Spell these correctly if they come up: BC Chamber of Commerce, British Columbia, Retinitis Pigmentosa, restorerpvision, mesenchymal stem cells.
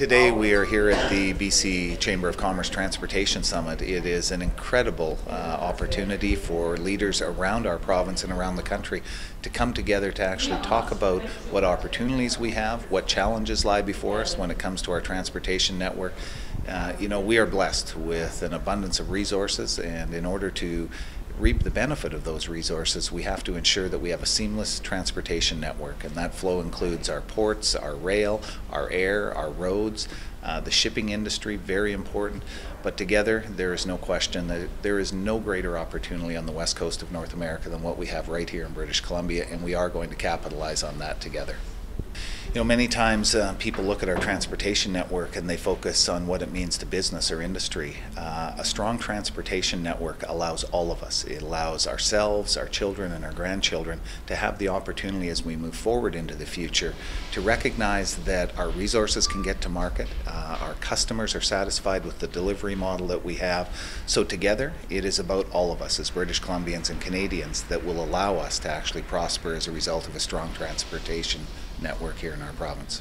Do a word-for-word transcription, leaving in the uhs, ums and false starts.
Today we are here at the B C Chamber of Commerce Transportation Summit. It is an incredible uh, opportunity for leaders around our province and around the country to come together to actually talk about what opportunities we have, what challenges lie before us when it comes to our transportation network. Uh, you know, we are blessed with an abundance of resources, and in order to reap the benefit of those resources, we have to ensure that we have a seamless transportation network, and that flow includes our ports, our rail, our air, our roads, uh, the shipping industry, very important. But together, there is no question that there is no greater opportunity on the west coast of North America than what we have right here in British Columbia, and we are going to capitalize on that together. You know, many times uh, people look at our transportation network and they focus on what it means to business or industry. Uh, a strong transportation network allows all of us. It allows ourselves, our children, and our grandchildren to have the opportunity as we move forward into the future to recognize that our resources can get to market, uh, our customers are satisfied with the delivery model that we have. So together, it is about all of us as British Columbians and Canadians that will allow us to actually prosper as a result of a strong transportation network here in our province.